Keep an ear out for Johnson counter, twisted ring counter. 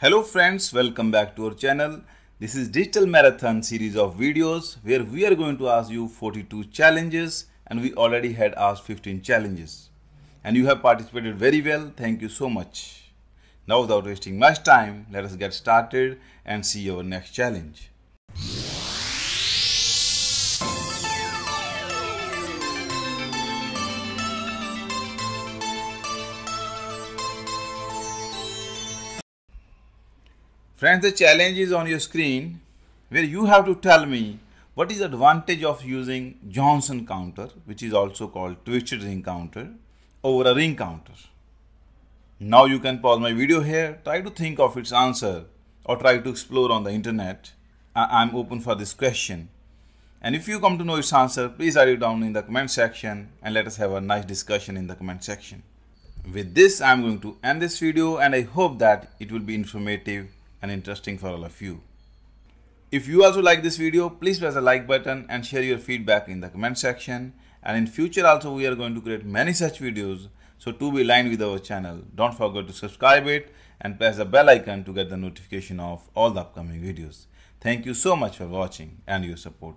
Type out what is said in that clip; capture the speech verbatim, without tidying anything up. Hello friends, welcome back to our channel. This is Digital Marathon series of videos where we are going to ask you forty-two challenges, and we already had asked fifteen challenges, and you have participated very well. Thank you so much. Now without wasting much time, let us get started and see our next challenge. Friends, the challenge is on your screen where you have to tell me what is the advantage of using Johnson counter, which is also called twisted ring counter, over a ring counter. Now you can pause my video here, try to think of its answer or try to explore on the internet. I am open for this question, and if you come to know its answer, please write it down in the comment section and let us have a nice discussion in the comment section. With this, I am going to end this video, and I hope that it will be informative and interesting for all of you. If you also like this video, please press the like button and share your feedback in the comment section. And in future also, we are going to create many such videos, so to be aligned with our channel, don't forget to subscribe it and press the bell icon to get the notification of all the upcoming videos. Thank you so much for watching and your support.